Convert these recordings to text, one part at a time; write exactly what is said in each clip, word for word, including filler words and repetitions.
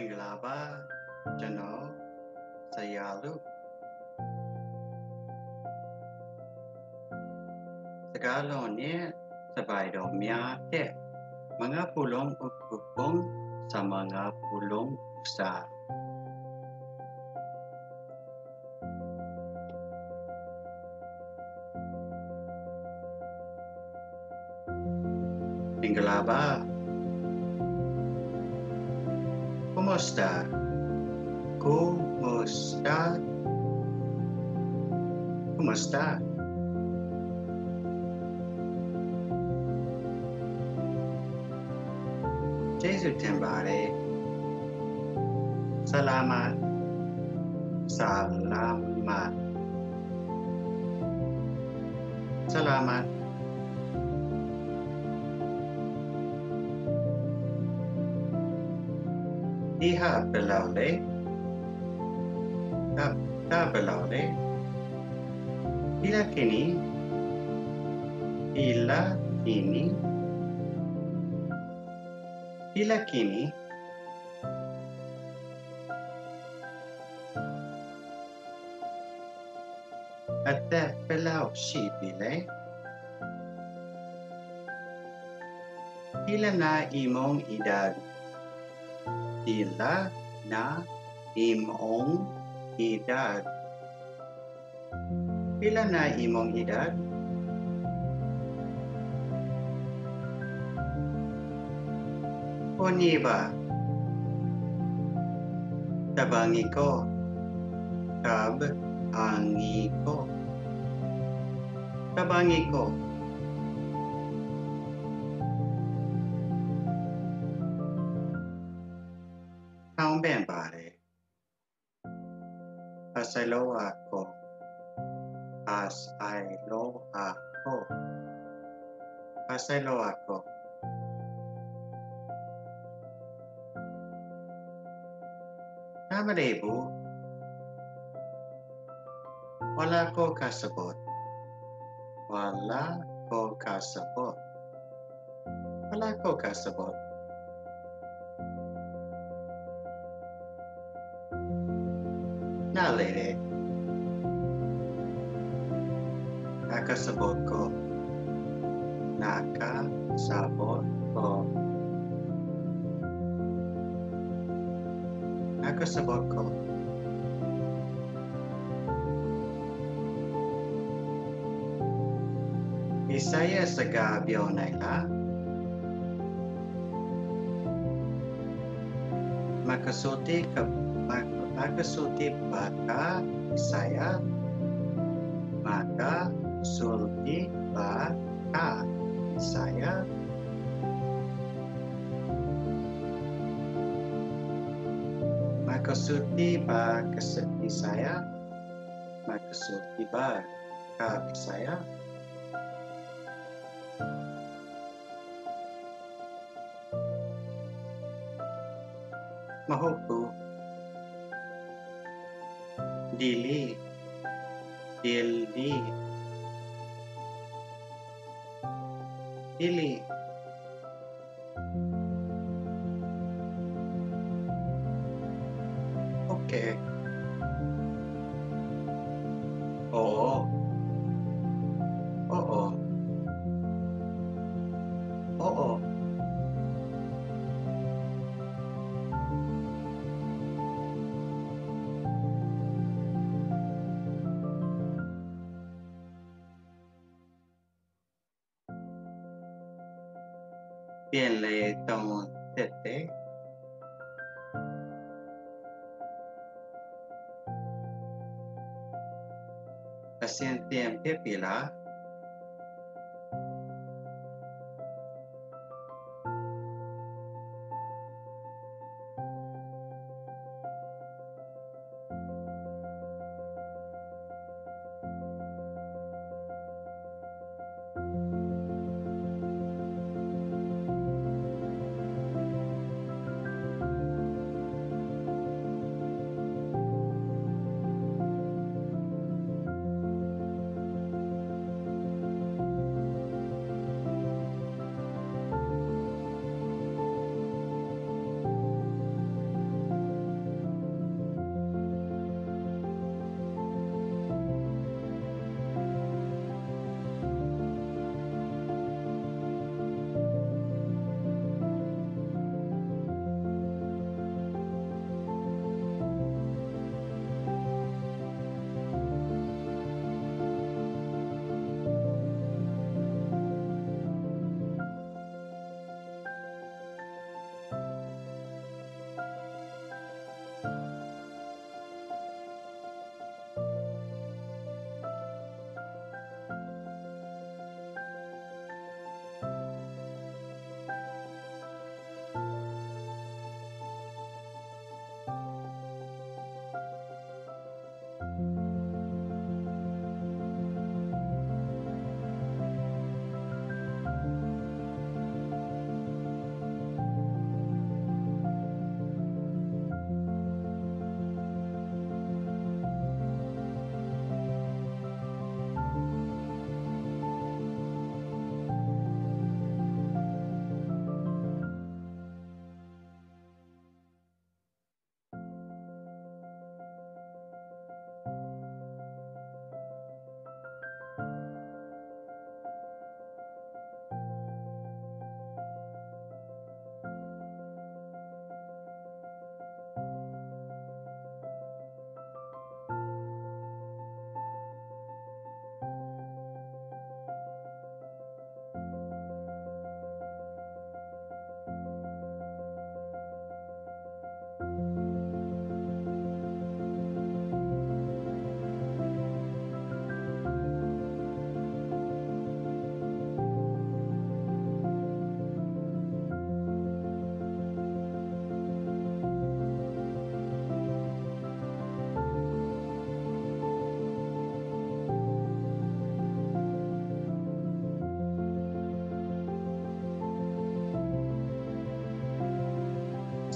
မင်္ဂလာပါကျွန်တော်ဆရာတို့စကားလုံးနဲ့စပိုင်တော်များတဲ့မငါပူလုံးဥပပုံစမငါပူလုံးစာမင်္ဂလာပါ¿Cómo está? ¿Cómo está? ¿Cómo está? Jesús Tembare. Salama. Salama. Salama. Iha belale, ta ta belale, ila kini, ila kini, ila kini, ata belau si bile, ila na imong idad. Ila na imong edad. Pila na imong edad? Oni ba? Tabangi ko. Tabangi ko. Tabangi ko. Bembare Pasalo ako Pasalo ako Pasalo ako Namarebo Wala ko kasabot Wala ko kasabot Wala ko kasabot Nalere Nakasabot ko Nakasabot ko Nakasabot ko Isaya sa gabi o naila Makasuti ka Makasuti baka saya maka sulti baka saya makasuti baka saya makasuti baka saya mahuku Dili, dili, dili. Okay. Oh, oh, oh, oh, oh. Bien le tomo tete. Paciente en pepila.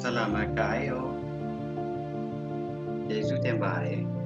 Salamat kayo. Jesus te amare.